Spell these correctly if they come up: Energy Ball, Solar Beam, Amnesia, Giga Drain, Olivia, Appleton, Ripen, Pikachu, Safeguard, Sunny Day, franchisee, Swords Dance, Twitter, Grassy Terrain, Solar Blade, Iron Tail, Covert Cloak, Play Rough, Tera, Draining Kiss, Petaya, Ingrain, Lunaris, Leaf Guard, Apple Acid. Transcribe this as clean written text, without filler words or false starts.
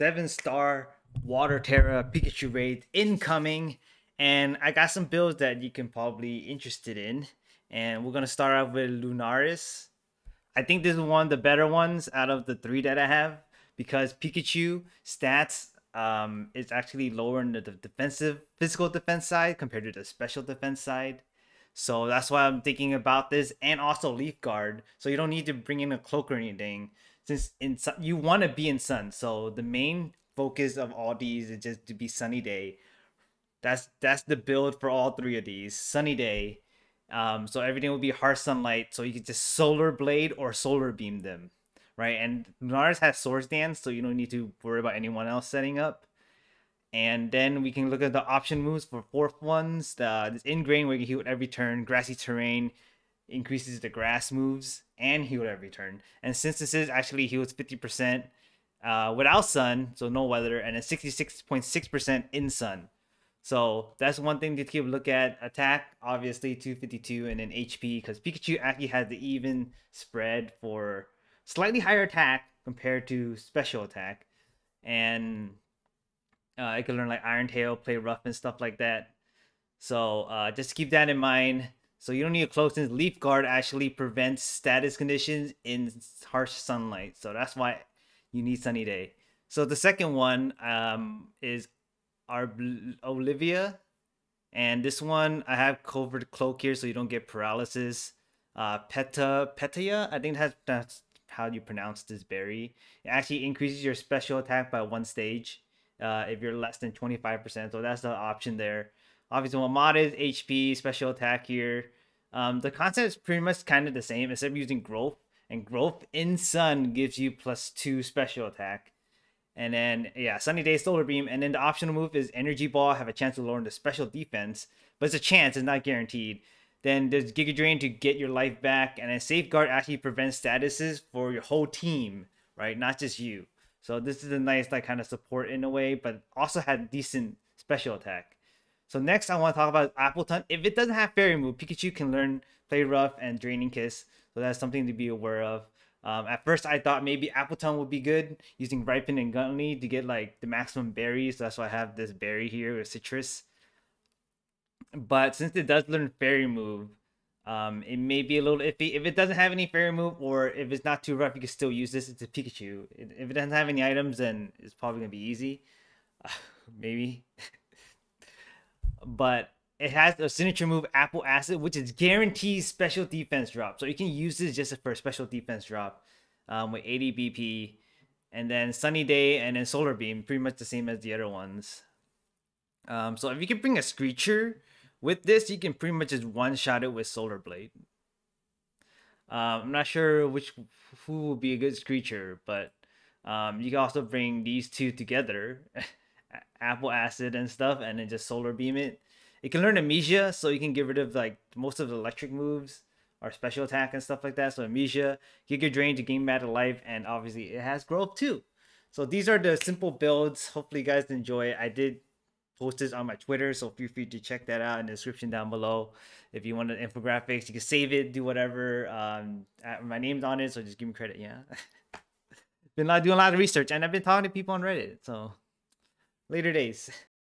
7-star Water Tera Pikachu raid incoming, and I got some builds that you can probably interested in. And we're gonna start off with Lunaris. I think this is one of the better ones out of the three that I have, because Pikachu stats is actually lower in the defensive physical defense side compared to the special defense side. So that's why I'm thinking about this, and also Leaf Guard. So you don't need to bring in a cloak or anything, since in you want to be in sun. So the main focus of all these is just to be Sunny Day. That's the build for all three of these. Sunny Day. So everything will be harsh sunlight. So you can just Solar Blade or Solar Beam them, right? And Lunaris has Swords Dance, so you don't need to worry about anyone else setting up. And then we can look at the option moves for fourth ones. This Ingrain, where you can heal every turn. Grassy Terrain increases the grass moves and heal every turn. And since this is actually heals 50% without sun, so no weather, and it's 66.6% in sun. So that's one thing to keep a look at. Attack, obviously, 252, and then HP, because Pikachu actually has the even spread for slightly higher attack compared to special attack. And I could learn like Iron Tail, Play Rough, and stuff like that. So just keep that in mind. So you don't need a cloak, since Leaf Guard actually prevents status conditions in harsh sunlight. So that's why you need Sunny Day. So the second one is our Olivia. And this one, I have Covert Cloak here so you don't get paralysis. Petaya, I think that's how you pronounce this berry. It actually increases your special attack by one stage. If you're less than 25%, so that's the option there. Obviously, what mod is HP, special attack here. The concept is pretty much kind of the same, except using growth. And growth in sun gives you +2 special attack. And then, yeah, Sunny Day, Solar Beam. And then the optional move is Energy Ball. Have a chance to lower the special defense, but it's a chance, it's not guaranteed. Then there's Giga Drain to get your life back. And then Safeguard actually prevents statuses for your whole team, right? Not just you. So this is a nice like kind of support in a way, but also had decent special attack. So next I want to talk about Appleton. If it doesn't have fairy move, Pikachu can learn Play Rough and Draining Kiss. So that's something to be aware of. At first I thought maybe Appleton would be good using Ripen and Gunly to get like the maximum berries. So that's why I have this berry here with citrus. But since it does learn fairy move, it may be a little iffy. If it doesn't have any fairy move, or if it's not too rough, you can still use this. It's a Pikachu. If it doesn't have any items, then it's probably gonna be easy, maybe. But it has a signature move, Apple Acid, which is guaranteed special defense drop. So you can use this just for a special defense drop with 80 BP, and then Sunny Day, and then Solar Beam, pretty much the same as the other ones. So if you can bring a Screecher with this, you can pretty much just one-shot it with Solar Blade. I'm not sure who will be a good Screecher, but you can also bring these two together, Apple Acid and stuff, and then just Solar Beam it. It can learn Amnesia, so you can get rid of like most of the electric moves or special attack and stuff like that. So Amnesia, Giga Drain to gain back to life, and obviously it has growth too. So these are the simple builds. Hopefully you guys enjoy it. I did post this on my Twitter, so feel free to check that out in the description down below. If you want the infographics, you can save it, do whatever. My name's on it, so just give me credit. Yeah. Been doing a lot of research, and I've been talking to people on Reddit, so later days.